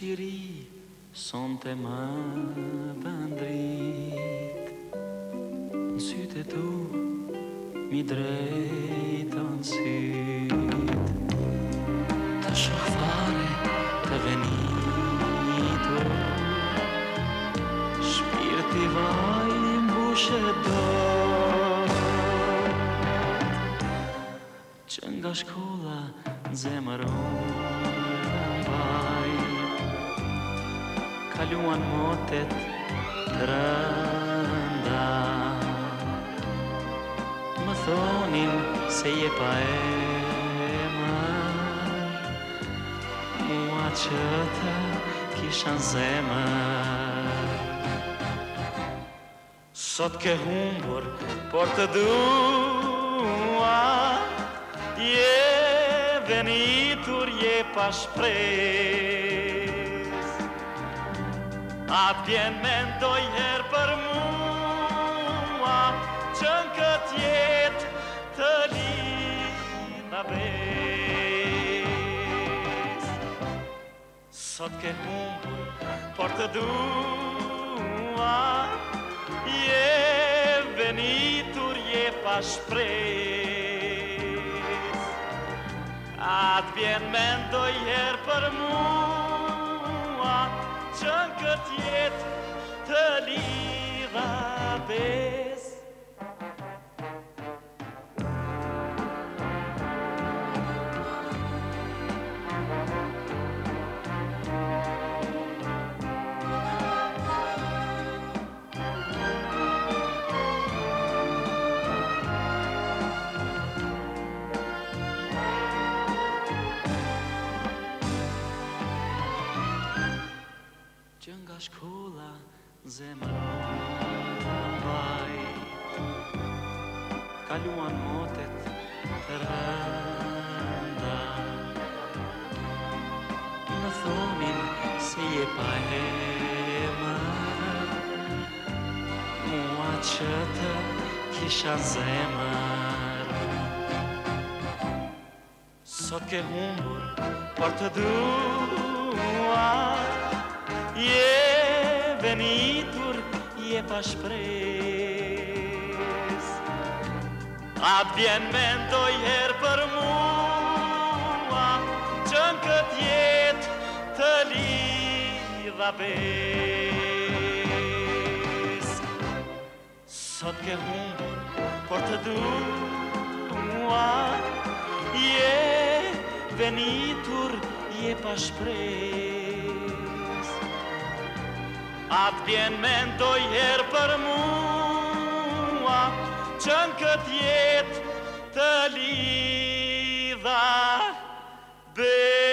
Qiri, sonte më bëndrit, në sytë e tu, mi drejtë në sytë. Të shofare, të venitur, shpirti vaj mbushe do. Që nga shkolla zemëron, kaluan motet të rënda, më thonin se je pa e mërë, mua që të kishan zemër. Sot ke humbur, por të dua, je venitur, je pa shprej. Atje mendoj her për mua, që në këtë jetë të lina bes. Sot ke humbur, por të dua, je venitur, je pa shpres. Atje mendoj her për mua, që në këtë jetë të lidha bes. Që nga shkolla zemëron të mbaj, kaluan motet të rënda, në thonin se je pa e mërë, mua që të kisha zemër. Sot ke humbur, por të dua, je venitur, je pa shpres. Atjen mendoj her për mua, që në këtë jetë të lidha bes. Sot ke humbur, por të dua, je venitur, je pa shpres. Atjen mendoj her për mua, që në këtë jetë të lidha bes.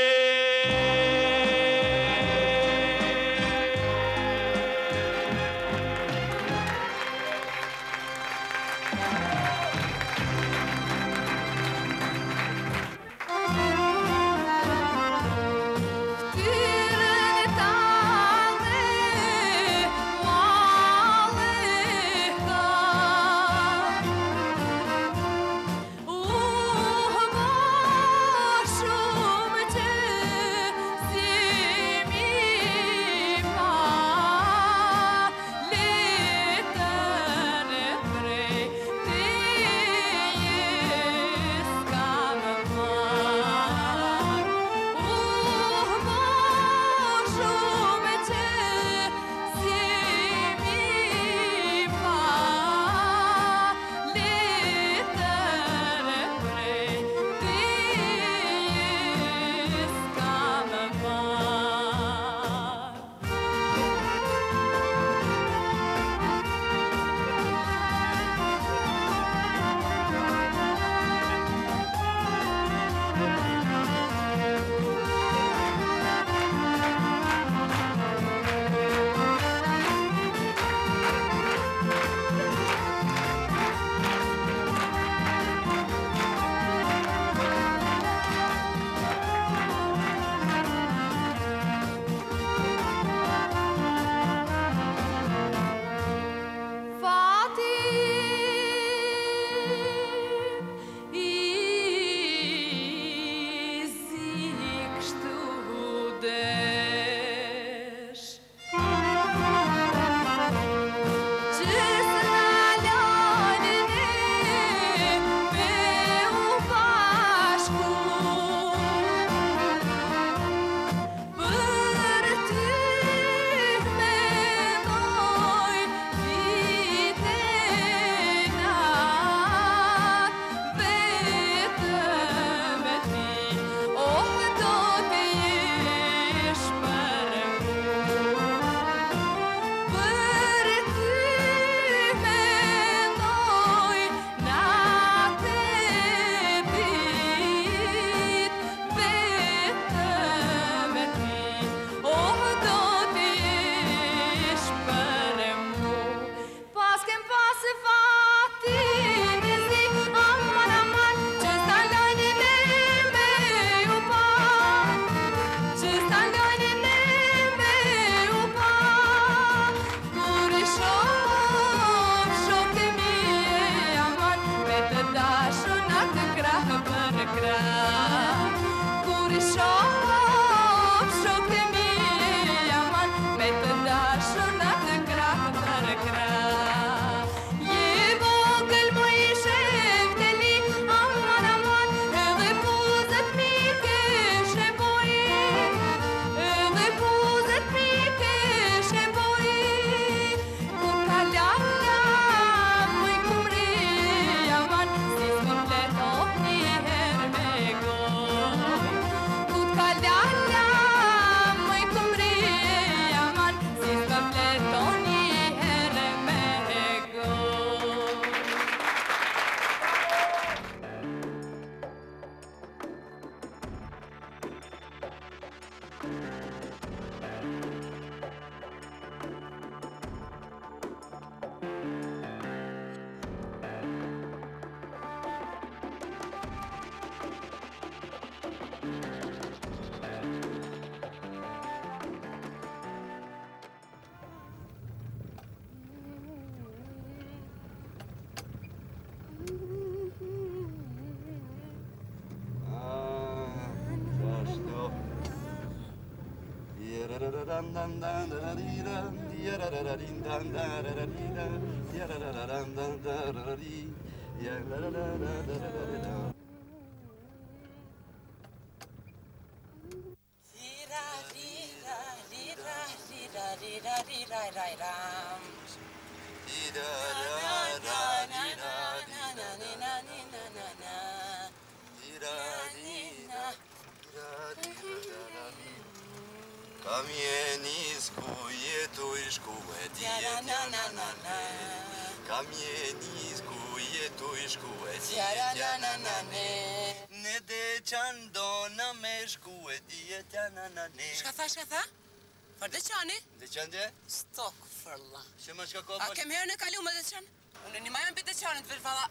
A kem herën e kalume dhe qënë? Unë një majën për dhe qënë të vërfala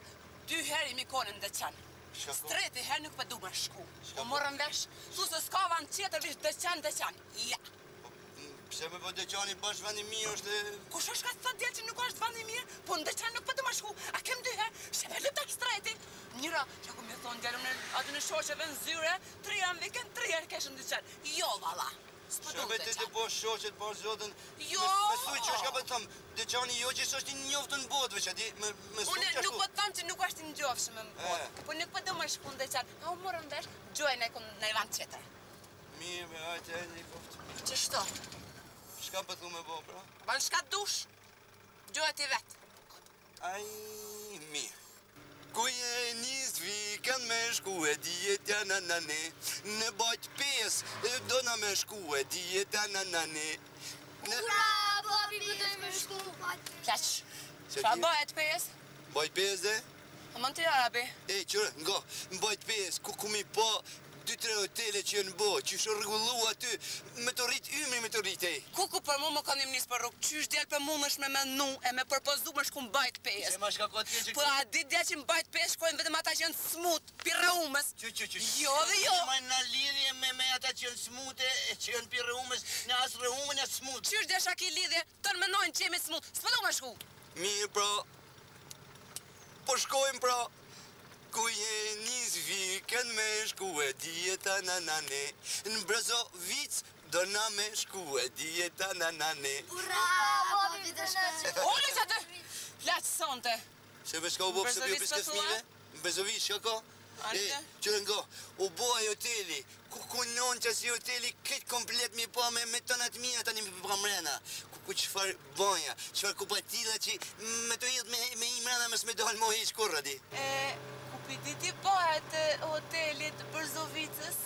dy herë i mikonën dhe qënë. Streti herë nuk përdu me shku. U morën vesh, su se s'ka vanë qëtër vish dhe qënë dhe qënë. Ja. Pse me po dhe qënë i bashkë vani mirë është... Kush është ka të thëtë dhe që nuk është vani mirë, po në dhe qënë nuk përdu me shku. A kem dy herë, shepër lëpë të streti. Njëra, që ku me thonë gjerëm aty në shoqeve në zyre, tri e në vikend, tri e keshën dhe qënë. Jo, vala. Shëpër të të po shoqet, po zotën... Jo! Mësuj që është ka për thëmë, dëqani jo që është i njoftë në botëve që ati... Une nuk për thëmë që nuk është i njoftë në botë, po nuk për dëmë është kënë dëqani. A u morën vesh, gjojnë e kënë në Ivan qëtër. Mirë, me hajtë e një koftë. Që shto? Shka për thëmë e bo, pra? Ban shka dush, gjojnë e vetë. Aj, mirë. Kuje njës vikend me shku e dijetja nanane. Në bajt pes, do na me shku e dijetja nanane. Ura, babi, përdoj me shku bajt pes. Pleq, shra bajt pes? Bajt pes dhe? Amën të jara, be. E, qërë, nga, në bajt pes, ku kumi pa 2-3 hotele që në bo, që shë rëgullu aty, me të rritë ymri, me të rritë, e. Kuku për mu më kanë njësë për rukë, që është djelë për mu më është me menu, e me përpozu më shku në bajtë pesë. Se ma shka këtë kje që këtë? Po a ditë djelë që në bajtë pesë, shkojnë vetëm ata që në smutë, pire umës. Që? Jo dhe jo. Ma në lidhje me ata që në smutë, që në pire umës, në asë rëhumën e smutë. Që është desha ki lidhje, të në menojnë që jemi smutë, së përdo me shku. Mirë pra, po shkojmë pra. Kuje njës vikend me shku e dieta nanane. Në Brezovic do na me shku e dieta nanane. Ura, bobi, të shkëtë. Ule që të platë sonte. Se me shka u bopë se për pëskët mile? Në Brezovic, shka ka? Ante? Qërë nga, u boa e hoteli. Kukunon që si hoteli këtë komplet mi pa me tonat mija tani mi përpa mrena. Kuku qëfar banja, qëfar kupatila që me të jetë me i mrena me s'me dohal mohi i shkurra di. Piti ti bëhet hotelit Brzovicës?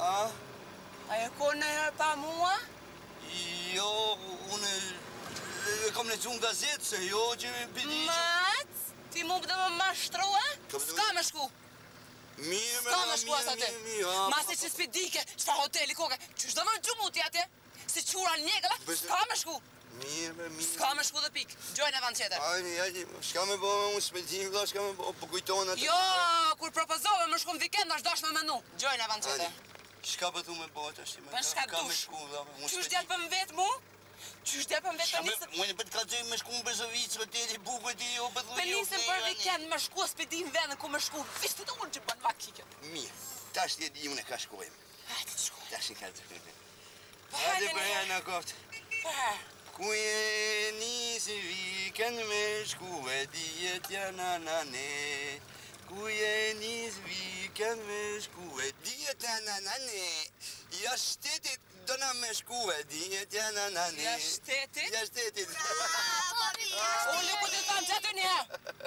A? A e konë në herë pa mua? Jo, unë e kom në cunë gazetë, se jo që me piti që... Matës, ti mu përdo më mashtrua? Ska me shku! Mirë, ska me shku asate! Masi që s'pidike, qëta hoteli koke, që shdo më gjumu ti ate? Si qura njegëla, ska me shku! Mirë. Ska me shku dhe pikë, gjojnë e vanë qeter. Ajni, shka me bo me unë, s'pëltim, vla, shka me bo, po kujtojnë atë... Jo, kur propozove me shku në vikend, është dash me menu, gjojnë e vanë qeter. Shka përdu me bo, të ashti me... Për shka dush, qysh djelë për më vetë mu? Qysh djelë për më vetë për nisëm? Unë për të kalëzoj me shku në Brezovic, hoteli, bubët i jo, për dhujë, për për vikend, me shku, s'pëdim venën, ku me shku, vishtë të unë që banë vakikët. Mirë, tash të jedi unë e ka shkojmë. Hajtë Kuje njësi vikend me shku e dijetja nanane. Kuje njësi vikend me shku e dijetja nanane. Ja shtetit do na me shku e dijetja nanane. Ja shtetit? Ja shtetit. Unë lupu të thamë që atë njëherë.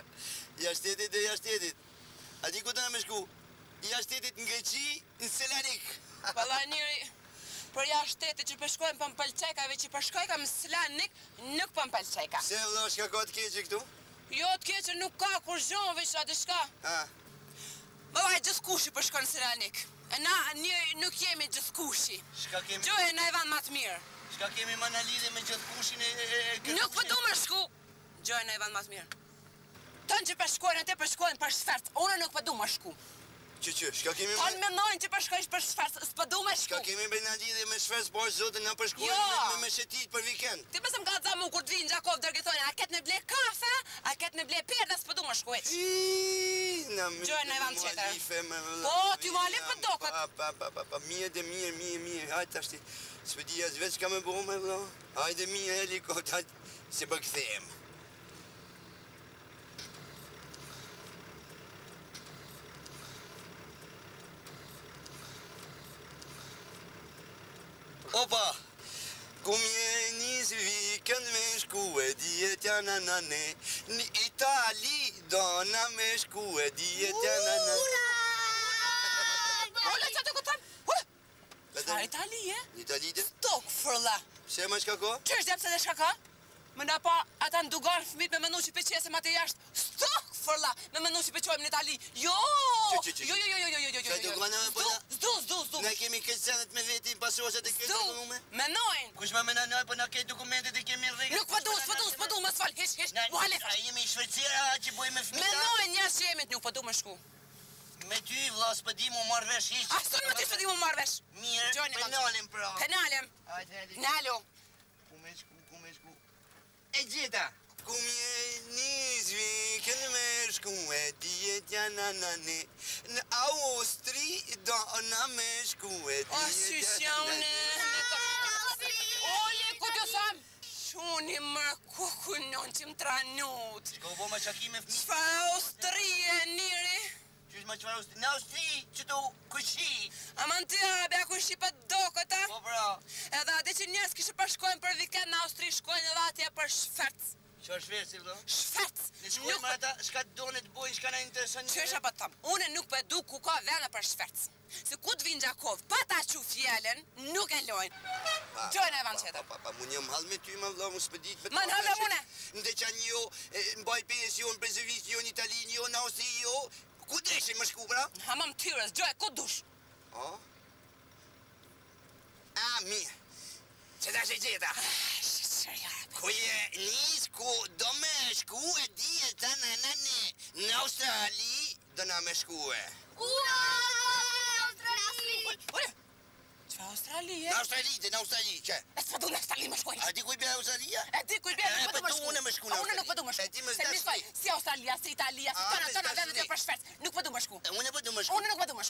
Ja shtetit e ja shtetit. A di ku do na me shku? Ja shtetit në Greqi, në Selanik. Pala njëri... Për ja shtetit që përshkojmë për mpëlqekave që përshkojka më Slanik, nuk për mpëlqeka. Se vëllo, shka ka të keqë këtu? Jo, të keqë nuk ka, kur zhonëve që atë shka. Vëllaj, gjithë kush i përshkojnë Slanik. Na nuk jemi gjithkushi. Gjohe na e vanë matë mirë. Shka kemi ma në lidhe me gjithkushin e... Nuk përdu më shku. Gjohe na e vanë matë mirë. Tonë që përshkojnë e te përshkojnë për shfert. Unë nuk përdu më shku. Që, shka kemi me... Tonë me nojnë që përshkojnë për shfert. Së përdu më shku. Shka kemi me në lidhe me shfert. Boj zote në përshkojnë me shetit për vikend. Ti pësëm ka të zamu kur të vinë Gjakov dërgithojnë. A ketë me ble kafe, a ketë me ble perda. Së përdu më shku eq. Gjojnë në evan qëtër. Po, t'ju mali për dokët. Pa, mirë, hajtë ashti. Së përdi jasë veç ka me bëhu me vlo. Hajtë mirë helikot, hajtë se përkëthejmë. Opa! Kumjeni si vikend me shku e dietja nanane. Në Itali dona me shku e dietja nanane. Ura! Ura, që të këtëm? Ura! Qëfar Itali e? Itali e? Stok fërla! Pse ma shka ka? Qërë shdemë se dhe shka ka? Më nga pa ata ndugarë fëmit me mënu që peqese ma të jashtë. Stok fërla! Me mënu që peqojmë në Itali. Jo! Jo! Shka të gëna me përna? Zdu! Ne kemi këtë senet me veti, pasoset e këtë dokume? Menojnë! Kush me menojnë, për në këtë dokumentet e kemi rrikë. Nuk përdu, më s'fal, hish, muhalef! A jemi i Shvecira, që boj me fëmita? Menojnë njës që jemi të nuk përdu me shku. Me ty, vla, s'pëdi mu marvesh, hish. A s'ton me ty s'pëdi mu marvesh? Mirë, penalem pra. Penalem. Nalo. Ku me shku? E gjitha! Kumjeni zvikën me shku e dietja nanane. Në Austri dona me shku e dietja nanane. O, shusha une! Ole, ku t'jo sam? Shuni mërë kukunon që më tranut. Shka u bo ma shakime fmi? Shfa Austri e njëri? Qysh ma qëfar Austri? Në Austri që t'u kushi. Aman t'i abe, a kushi për do këta? Po pra. Edhe ade që njës kishë përshkojnë për vikend në Austri, shkojnë edhe atje për shfertës. Qa shverë si vdo? Shfertës! Në që unë mërë ata shka të do në të bojnë, shka në interesën një... Qesha për të thamë, une nuk për du ku ka vene për shfertës. Se ku të vinë Gjakov, pa ta që fjelen, nuk e lojnë. Gjojnë e vanë qëtër. Pa, mu një më halë me ty, më vdo, mu së pëdit për të... Ma në halë mune! Në të qanë jo, në bajt pjes jo, në Brezovic jo, në Itali jo, në Austri jo... Ku dreshin më shku, pra? Ha, mam tyres, gjoj, ku dush? Ku je njës, ku do me shku e dieta nanane. Në Australi do na me shku e. Ura! Australi! Ure! Qëfa Australi e? Në Australi, dhe në Australi, që? E s'pëdu në Australi më shkuaj. A ti kuj bja Australia? E ti kuj bja nuk pëdu më shku. A une nuk pëdu më shku. Se misoj, si Australia, si Italia, si tona, vendet e për shferc. Nuk pëdu më shku. Une nuk pëdu më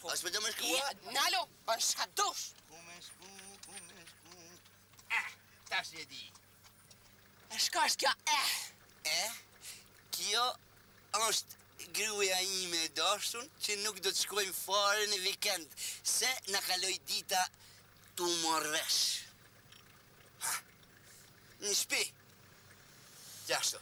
shku. A s'pëdu më shku? Nalo, është shka dush. Shka është kjo e? Kjo është gruja ime e dashun që nuk do të shkojmë fare në vikend se në kaloj dita të morvesh. Në shpi. Gjashtu.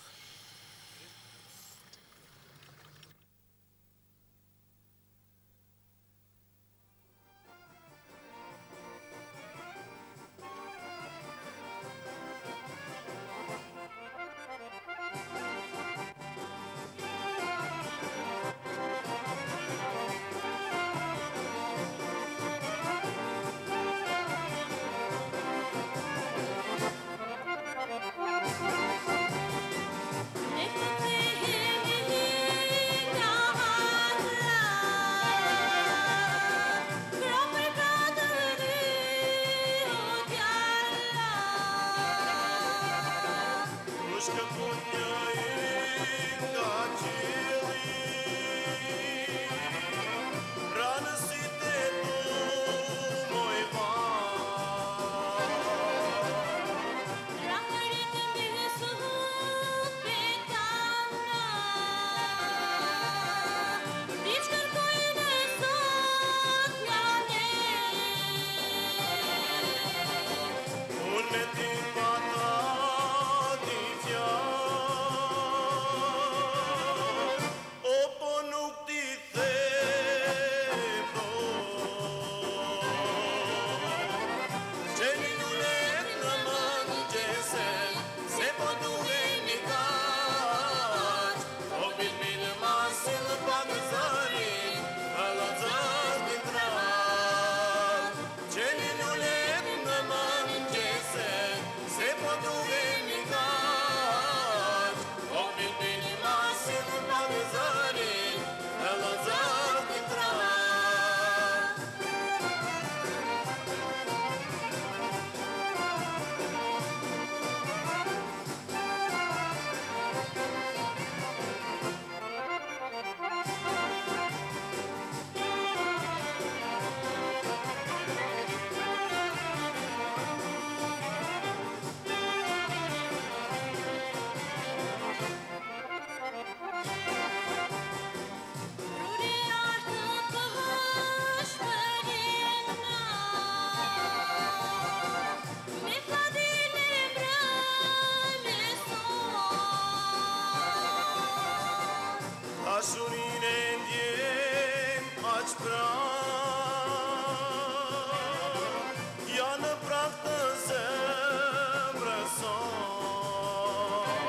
aq pran, janë prap të zemrës sonë.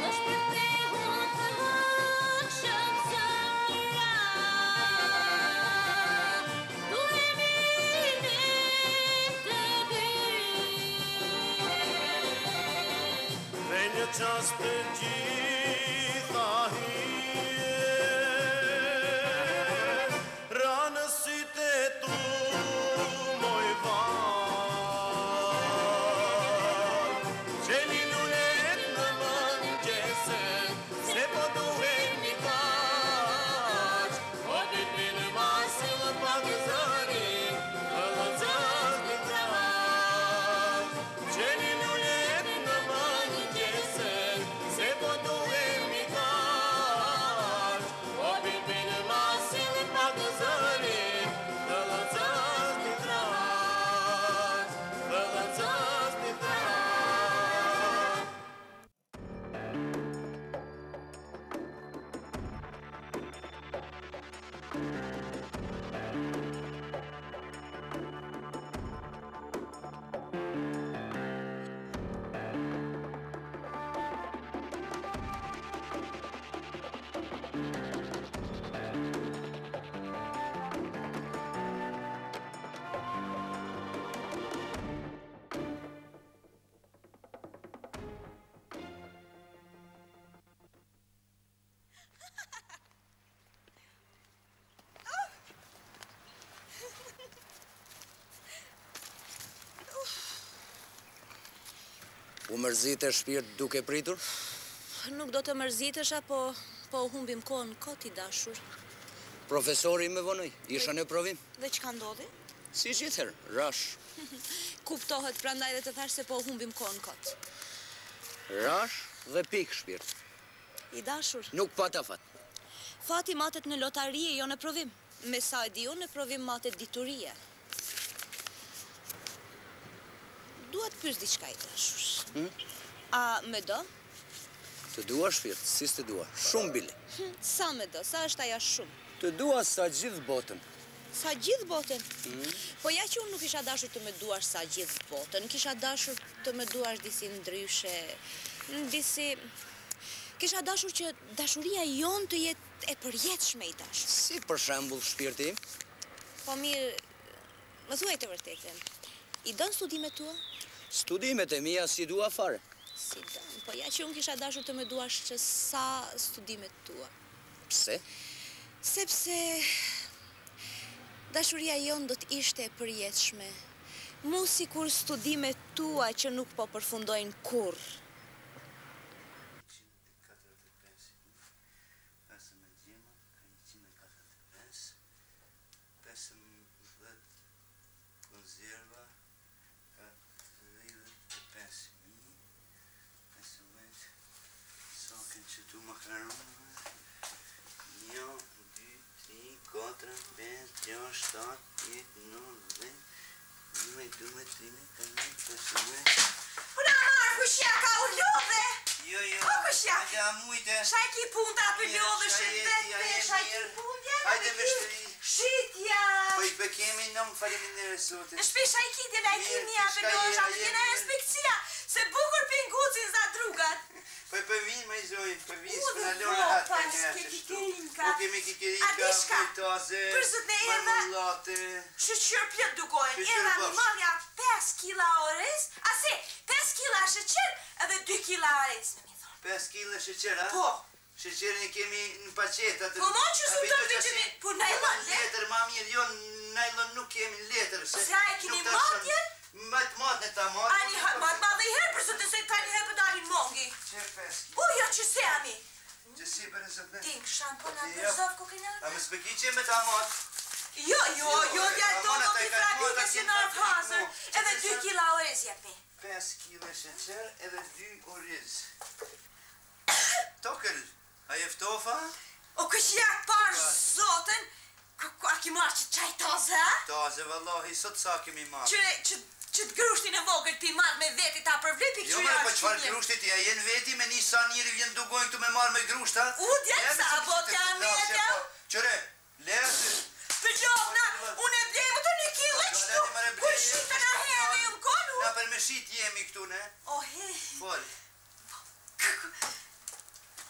Në shpërtehur të hënshëm sëmëran, duhemi të dy. Dhe një qas për gjitha hi, mërzite shpirt duke pritur? Nuk do të mërzitesha, po humbim kohën kot i dashur. Profesori më vonoi, isha në provim. Dhe çka ndodhi? Si gjithherë, rash. Kuptohet, prandaj dhe të thash se po humbim kohën kot. Rash dhe pik shpirt. I dashur. Nuk pata fat. Fati matet në lotarie, jo në provim. Me sa e di unë, në provim matet diturie. Dua të pyes diçka i dashur. A me do? Të dua shpirt, si s'të dua. Shumë bile. Sa me do? Sa është aja shumë? Të dua sa gjithë botën. Sa gjithë botën? Po ja që unë nuk isha dashur të me duash sa gjithë botën. Kisha dashur të me duash disi ndryshe. Disi... Kisha dashur që dashuria jonë të jetë e përjetshme i dashur. Si për shembull shpirti? Po mirë, më thuaj të vërtetën. I donë studimet tua? Studimet e mija si dua fare. Si donë, po ja që unë kisha dashur të me duash që sa studimet tua. Pse? Sepse dashuria jonë do t'ishte e përjetëshme. Mu si kur studimet tua që nuk po përfundojnë kur. Shpesha i kiti me kimi apelloja, kina respekcija, se bukur pingucin za drugat. Poj përvin, me zoj, përvin, së përna lona atë për nërë të shtu. Po kemi kikirika, kujtase, marmullate. Shqyër plët dukojnë, Eva më marja 5 kila orez, ase 5 kila shqyër edhe 2 kila orez, me mi thonë. 5 kila shqyër, a? Po. Shqyërin e kemi në pacetat. Po mon që su tërbi që mi, po najlon, le? Letër, mami, rion, najlon nuk kemi letër. Se a e kini matjen? Matë në ta matë. A një matë madhe i herë, përse të se ka një herë përdalin mongi. Që peski? Ujo që se ami. Që si për nësët në? Dink, shamponat, përzov, kokinat. A më spëki që me ta matë? Jo, jo, jo, ja do do t'i frabit e si në artë hasër. Edhe 2 kila orez jepi. 5 kila sheqer edhe 2 orez. Tokëll. A jeftofa? O këshja parë zotën, a ki marrë që qaj taze, a? Taze, vallahi, sot sa kemi marrë. Që të grushti në vogër ti marrë me veti ta përvlipi që jarë që qëfar grushti ti, a jenë veti me një sa njëri vjenë dugojnë këtu me marrë me grushta? U, djetë sa, po të amirë, djetë? Qëre, Pëllopna, unë e blejmë të një kilo e qëtu, kur shqita nga heve ju më konu. Nga për me shqit jemi këtu, ne? O, he. Fol.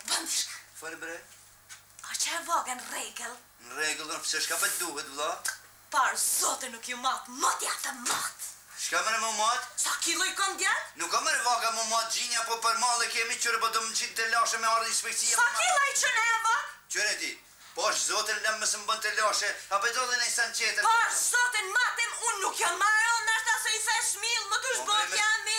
Bandishka. Fol, bre. A që e vogë në regel? Në regel, në pëse shka për duhet, vla? Parë, zote nuk ju matë, matja të matë. Shka mërë më matë? Sa kilo i kom djerë? Nuk ka mërë vaga më matë gjinja, po për malë kemi qërë po të më qitë të lashe me ardhë inspekcija. Sa kilo i qënë e vogë? Qërë ti? Pash, zotin, lëmë mësë më bënd të lashe, apë do dhe në isan qeter. Pash, zotin, matem, unë nuk jam marë, nështë asë i se shmil, më të shbot jam e ti.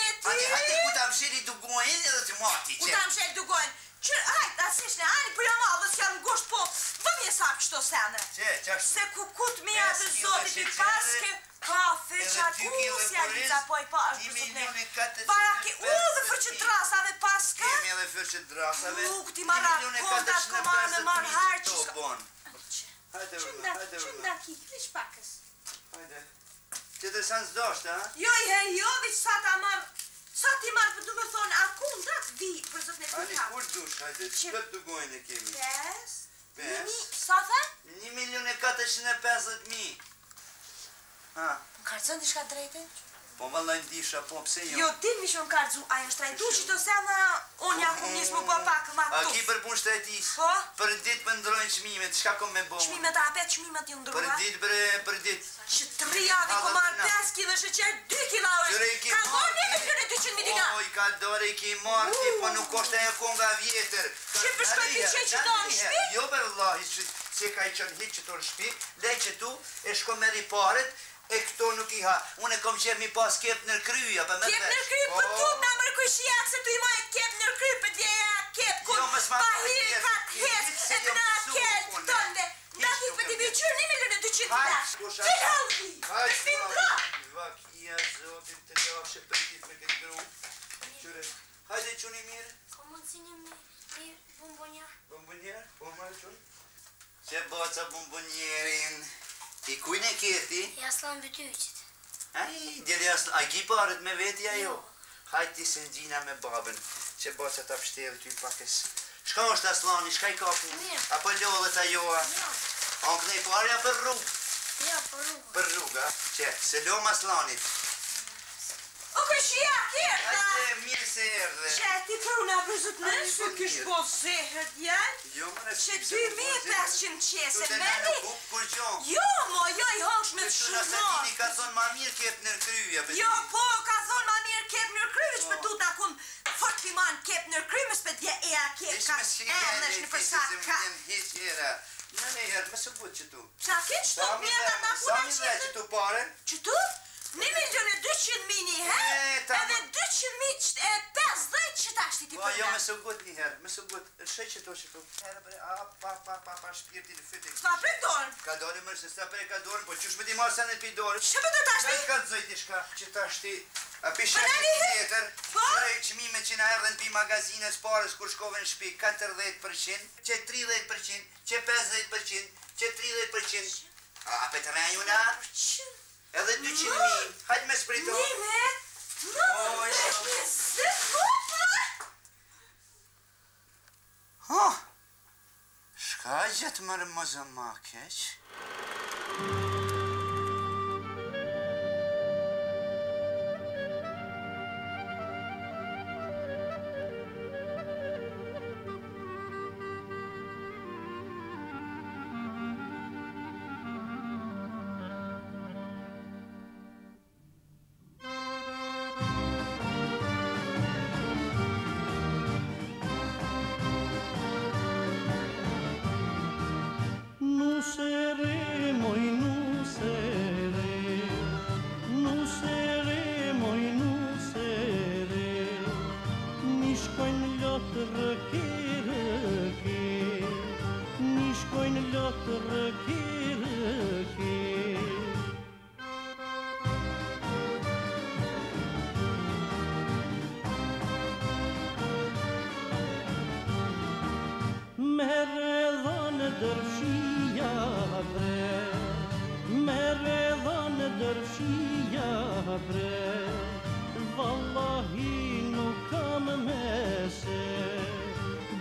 Hajde, ku ta mshel i dugojnë edhe të mati, që? Ku ta mshel dugojnë, që, hajde, asishne, ani për jam avës, jam gosht, po, vëmje sa kështo sene. Që, që ashtu? Se ku kut me jatë zotit i paske, ka, feqa, kus janë i zapoj, pa, ashtu sotne. Para ke ullë dhe fërqit drasave, paske? Kemi edhe fërqit drasave. Nuk ti mara kondat, komar me marë harë që s'ka. Hajde, vëllë, hajde, vëllë. Qënda ki, vish pakës. Hajde. Që të sanë s'doshtë, ha? Joj, he, jo, vish sa ta marë, sa ti marë, për du me thonë, a ku ndat vi, për zëtë në të kapë? Ani, kur dush, hajde, që të dugojnë e kemi? 5, sa the? 1.450.000. Ha? Më karëcën dishka drejte? Po më lajnë disha, po pëse jo? Jo, ti më shumë karëcu, ajo shtrajtu që të sena, unë ja ku njësë më po pakë ma tu. A ki për punë shtrajtis? Po? Për ditë më ndrojnë qmimet, shka kom me bohë? Qmimet apet, qmimet ju ndrojnë? Për ditë, bre, për ditë. Që të rijavi komarë 5 kg shëqer 2 kg orë. Ka morë një të kjore 200.000 dina? O, i ka dore, i ki marë ti, po nuk është e e konga vjetër. Që përshkoj ti që e qëta në shpi? Jo, përlahi, që ka i qënë hitë që të në shpi, le që tu e shko me riparet, e këto nuk i ha, unë e kom qërë mi pas kep nër kryja, për me të vesh. Kep nër kryj, për tu nga mërkushia, këse tu i majë kep nër kryj, për djeja kep, kur pahirë ka të hes, e të nga kep, të tënde, nga ki për t'i biqyrë 1.200.000. Që halvi, për s'fim ka. Vakia, zotin, të lashe për dit me këtë gru. Qyre, hajde që një mirë. Ka mundësini me e bombonjarë. Bombonjarë, po marë që? Që baca bombonjerin. I kujnë e kjeti? I aslan bëtyqit. Aj, djeli aslan, a ki parët me vetja jo? Hajt ti se ndjina me babën, që baca ta pështelë ty pakës. Shka është aslani, shka i kapu? Mirë. A për lodhët a joa? Mirë. A në kënej parja për rrugë? Ja, për rrugë. Për rrugë, a? Që, se lom aslanit. O këshia, kjerta! Ajte, mirë se erdhe. Që, ti për unë avërzët nërë, së kështë po zehët, janë? Jo, më nërë, që 2500 qese, meni? Jo, mo, jo i hosh me shumë marë. Ti ka thonë ma mirë kep nër kryja. Jo, po, ka thonë ma mirë kep nër kryja, që për du t'akun fort piman kep nër kryja, më s'për dje e a kep ka emnesh në përsa ka. Në nejherë, më së butë që tu. Qa kinë që tu mirë dhe ta puna qëtë? Sa mirë dhe që tu pare? Që tu? 1.200.000 njëherë, edhe 250.000 që ta shti ti përna. Jo, me së gut njëherë, me së gut, shë që to që tu. A, pa, shpirti në fytik. Sva për dorën? Ka dorën mërë, se sva për e ka dorën, po qësh me ti marë senet për dorën. Shë për të ta shti? Ka të zëjt një shka, që ta shti. A pisha që të tjetër, për e qmime që në herdhen pi magazinës parës kur shkove në shpi, 40%, që 30%, që 50%, që 30%. A, për të rejuna? Edhe 200.000, hajtë me shprito. Nime, nime, nime, se kupër! Ha, shka gjëtë mërë më zëma keq?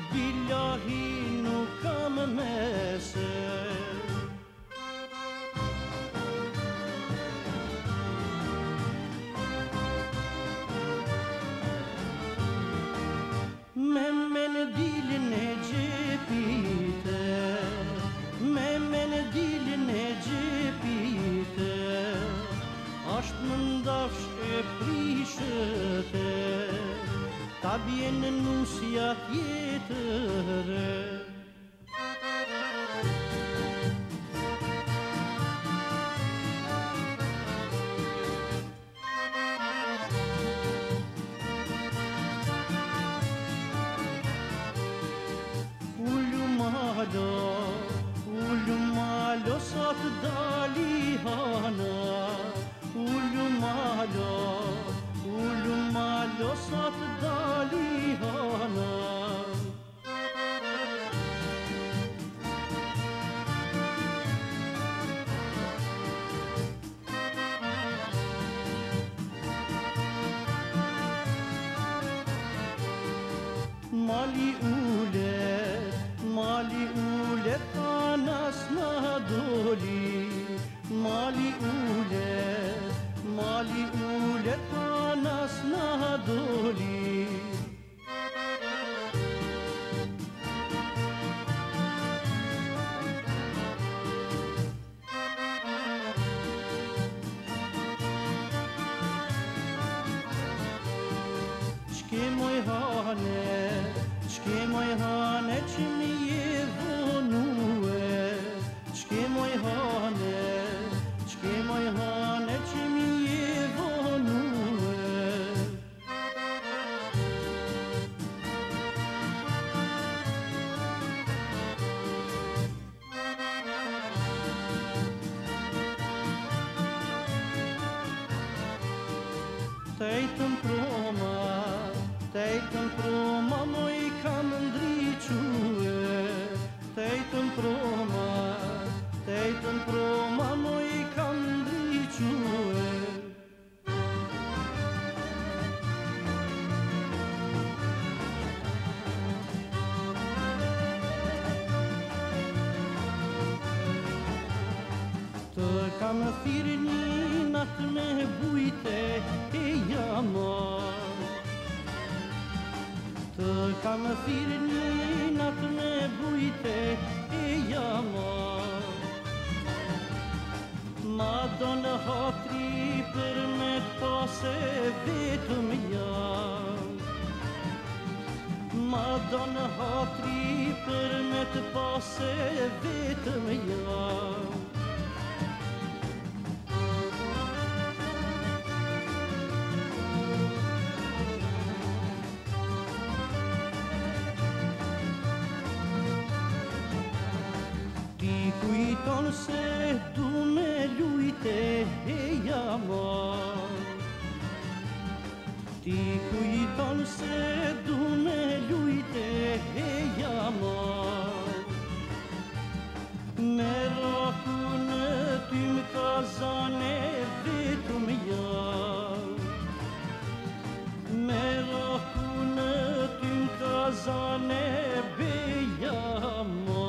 Billahi nuk kam mese. zawsze przyszedł, ta biedna musia jedyna. Ulumalo sot dalihana, ulumalo sot dalihana. Mali ulet, mali ulet anas na doli, mali ulet anas na doli. Çke moj hane që mi je vonue, Çke moj hane që mi je vonue. Tejtën proma moj kam ndryque, Tejtën proma moj kam ndryque. Të kam thirë një natë me bujte e jamar, të kam thirë një natë me bujte e jamar. Ma do në hatri për me t'pase vetëm jam, ma do në hatri për me t'pase vetëm jam. Ti kujton se du me lujte e jamar, ti kujton se du me lujte e jamar. Meraku në ty më kazane vetëm jam, meraku në ty më kazane be jamar.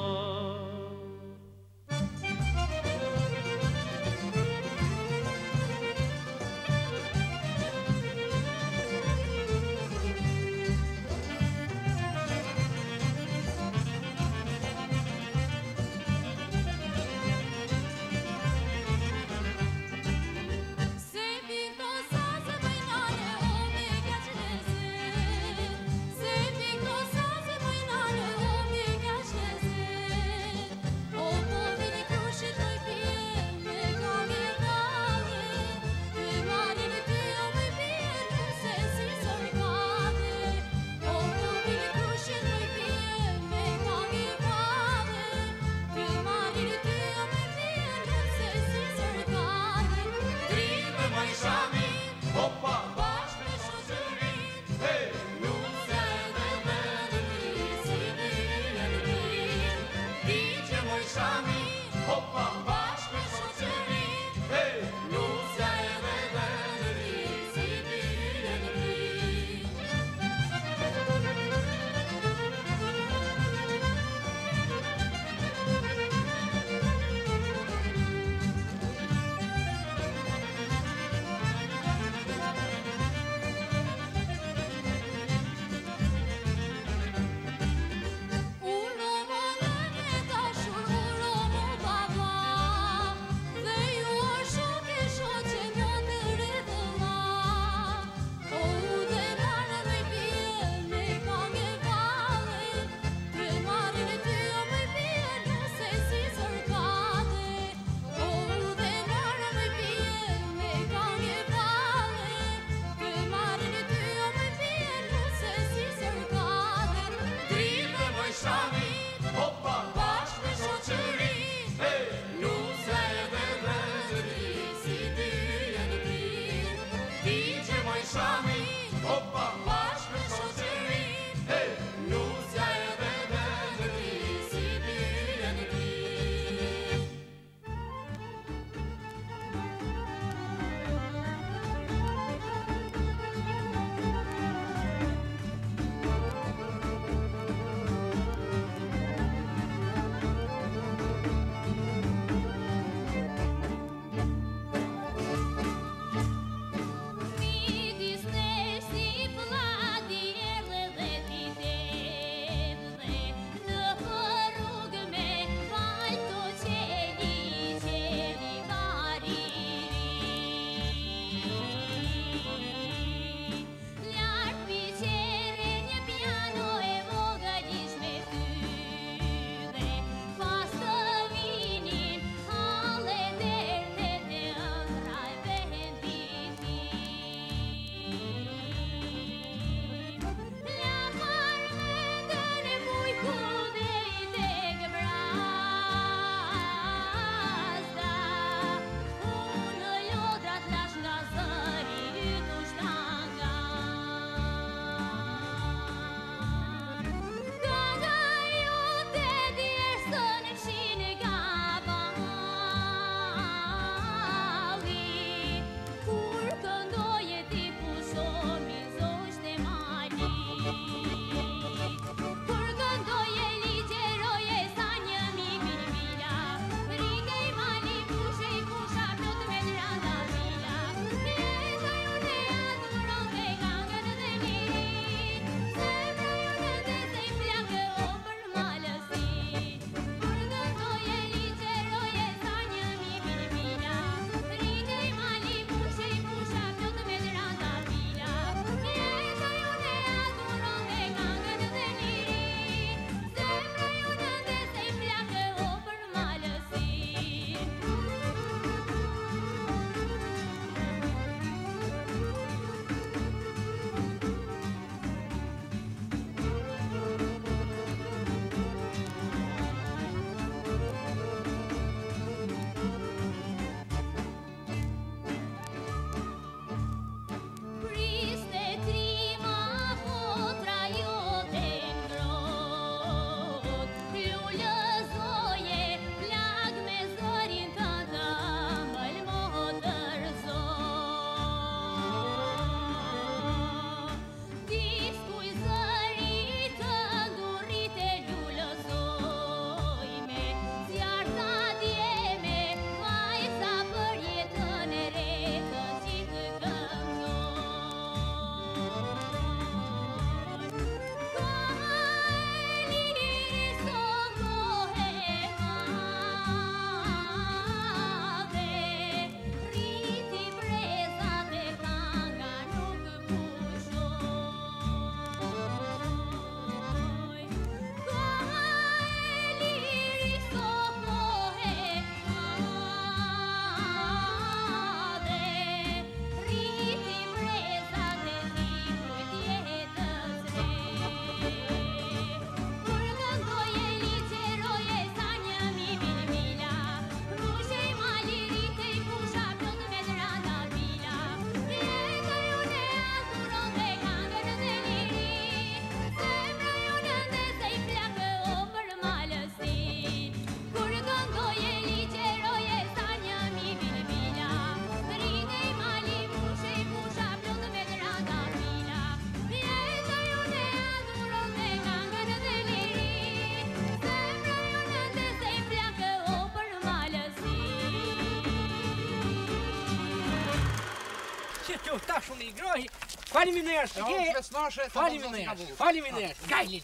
Faliminderit. Gajli.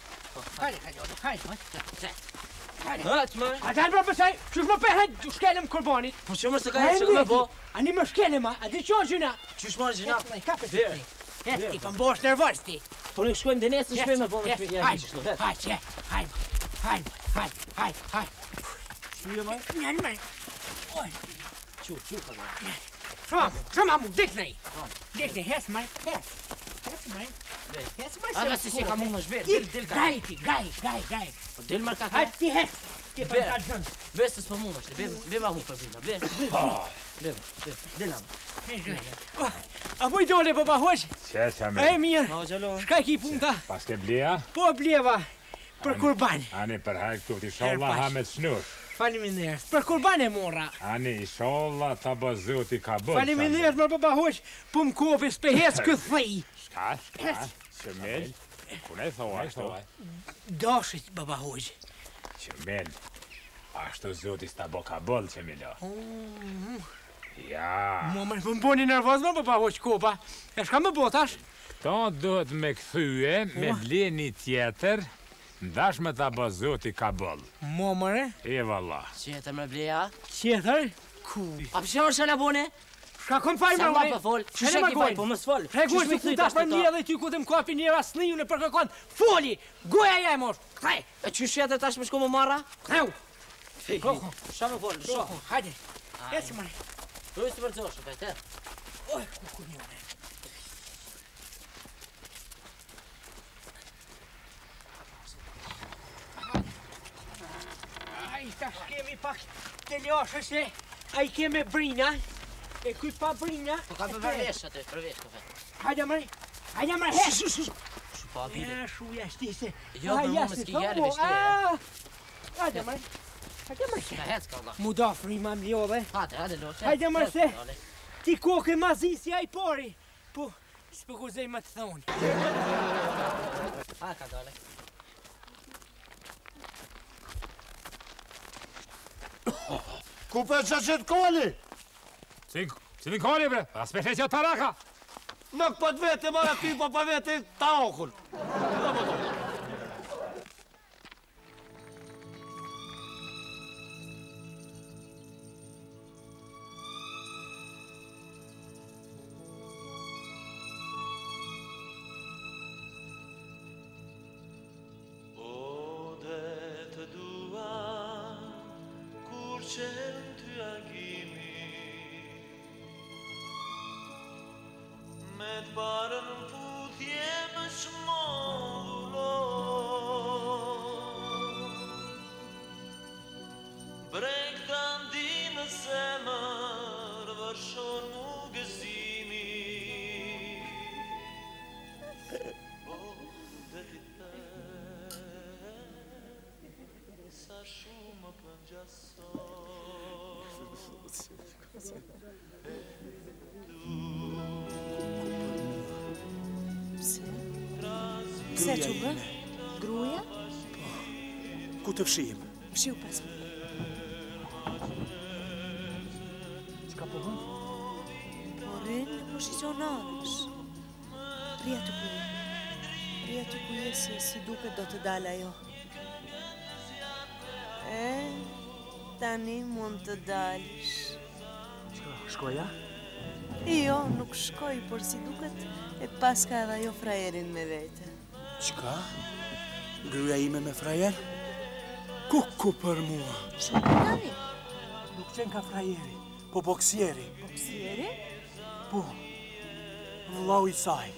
Hajde. A dal po pse? Çush më pehet, ju shkelëm kurbanit. Po çu mos e ka çka po. Ani më shkelëm, a di çon gjyna? Çush më gjyna. Ti po mbosh nervoz ti. Po ne shkojmë dhe nesër shkojmë me vonë shpejt. Hajde. Mirë më. Oj. Çu po. Çama mu diknej. Diknej hes më. Aga si ka mund në shverë, gaj. Po del më ka hajtë ti hekë, ti për nga gjënë. Vesë s'po mund është, beva hu për vila, beva. Del amë. A mu i dole po bahoqë, E mirë, shka ki punta? Pas ke blea? Po bleva, për kurban. Ani për hajtë tufti sholla ha me të shnur. Faleminderit, për kurban e morra. Ani isholla ta bëzuti ka bërë. Faleminderit më baba hoq, po më kofi spehes këtë thej. Shka, Qemel, kune thoa. Dashit baba hoq. Qemel, ashtu zotis ta bo ka bërë Qemela. Ja. Më mboni nervoz më baba hoq kopa. E shka më botash? Ta duhet me këthyje, me bleni tjetër. Ndash me ta bëzoti ka bëllë. Momëre? E valla. Qetër me bleja? Qetër? Ku? A përshënë orë shëna bune? Shka kom fajnë me uaj? Sa ma përfol? Shënë ma gojnë? Po mësë fol? Regullë si ku dash për një dhe ty ku të më kapi njëra sniju në përkëkon. Foli! Goja ja e mosh! Kaj! E që shëtër tash me shko më marra? Kaj! Koko! Shka me fol, shko! Hajde! E që mëre! Tu ishtë përcosh, e tash kemi pak të ljoshës e a i keme brina e kuj pa brina po ka përvesh atë, përvesh këfe hajde mëri shush shuja shtise jo për mu mëski jari vishti e hajde mëri mu da frima më ljove hajde mëri se ti koke ma zisi a i pari po spëguzej më të thonë ha ka dole Ku për që që të koli? Cili koli bre? As me shë që të raka? Nuk për të vete, mërë ty për për vete të okull. Tani mund të dalish. Shkoja? Jo, nuk shkoj, por si duket e paska edhe jo frajerin me vete. Qka? Gruja ime me frajer? Kuku për mua. Shkoj tani? Nuk qenë ka frajeri, po boksieri. Boksieri? Po, vlau i saj.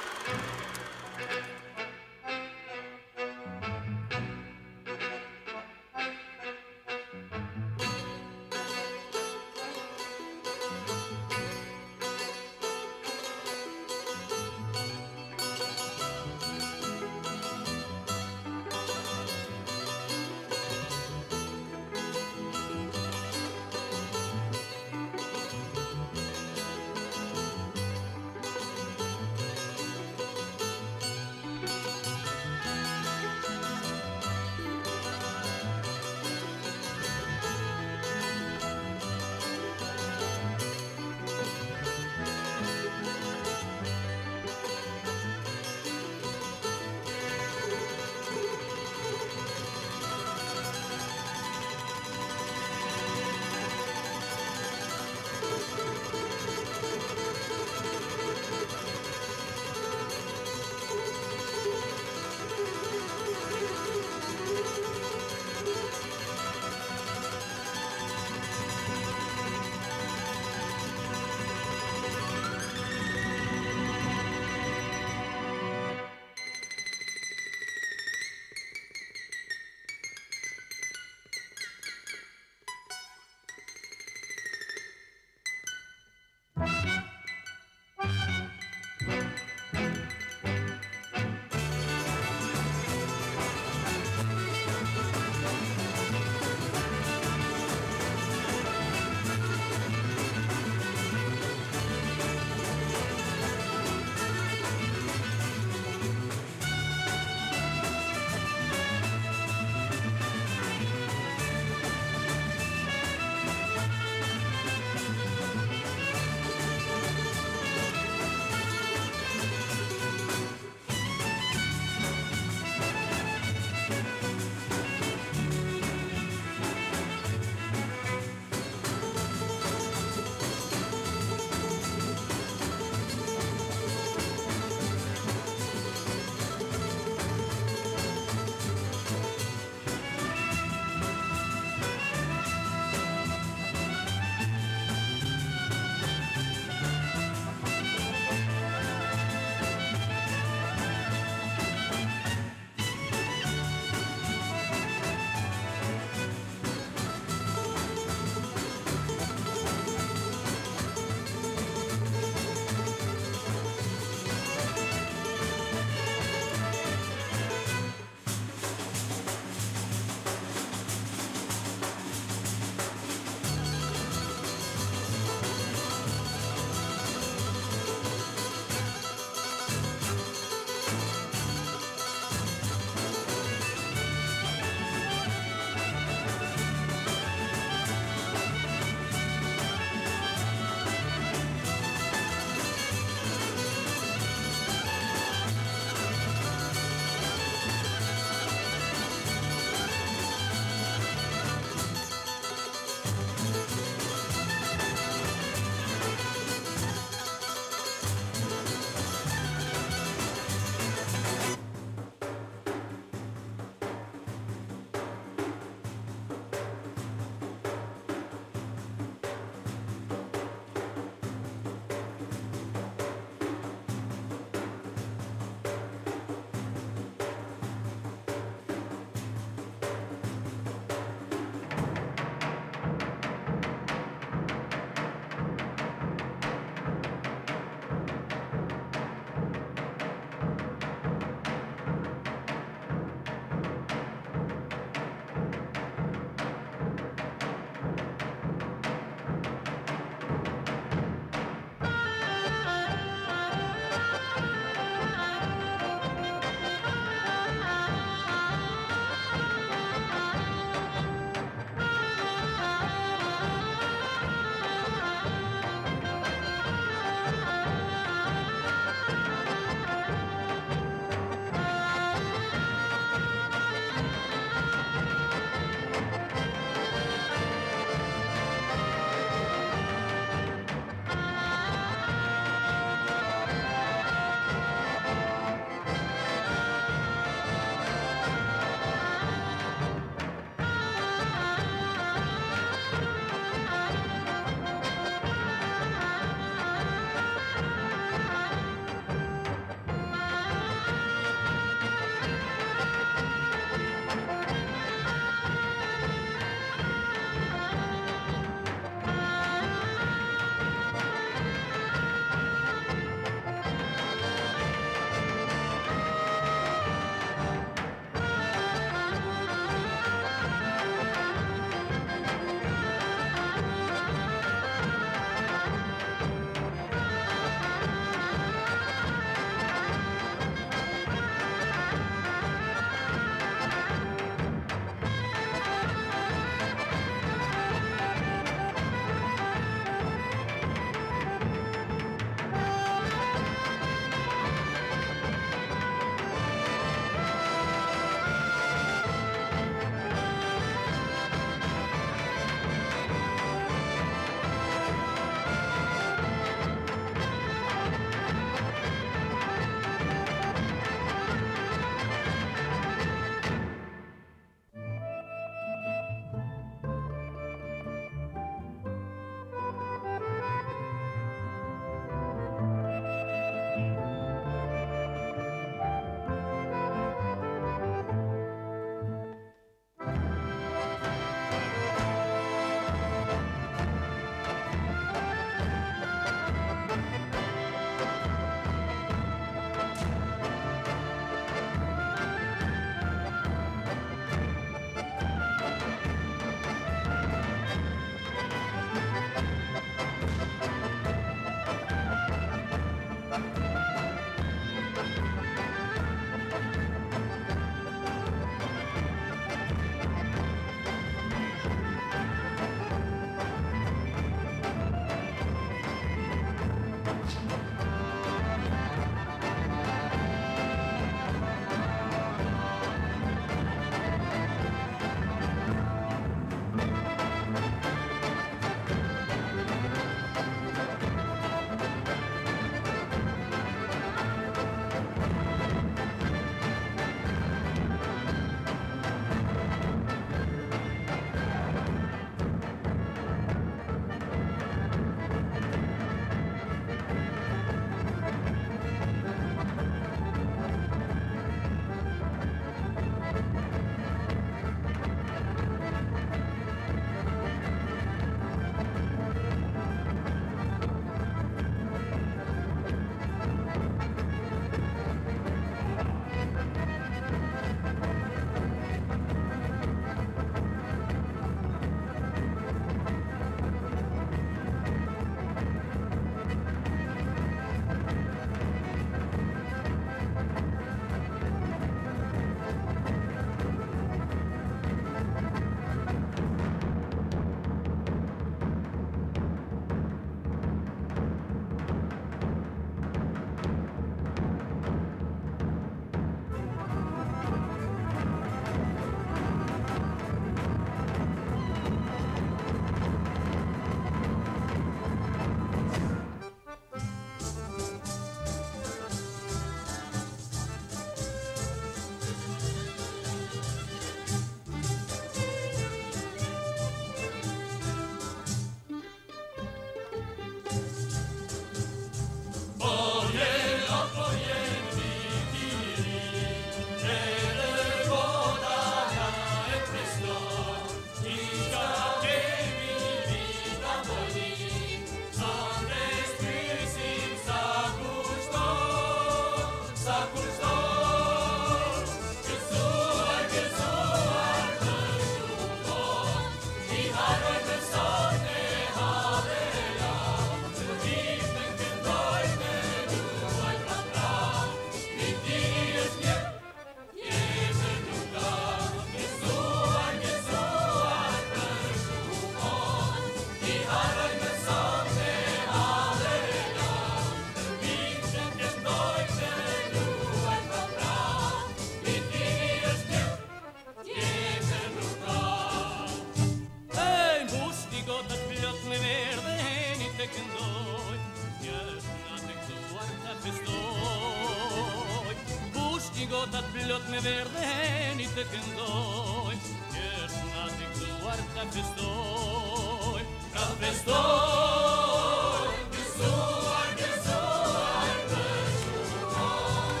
Ligotat plot me verdeni të këndoj, Gjësh nga të këzuar të festoj, Ka festoj, gëzuar, gëzuar, përshukon,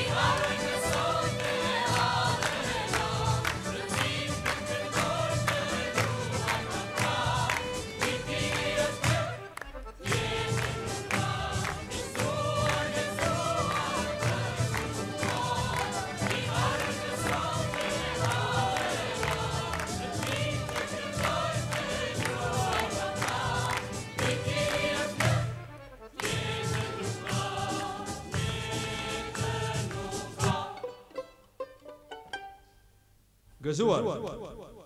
I harën gëzoj të alena, Rëtim të këndoj të duar në praj, I tijës për jetë në praj, Gëzuar, gëzuar, përshukon, I harën gëzoj të alena, Rëtim të këndoj të duar në praj, I tijës për Gëzuar.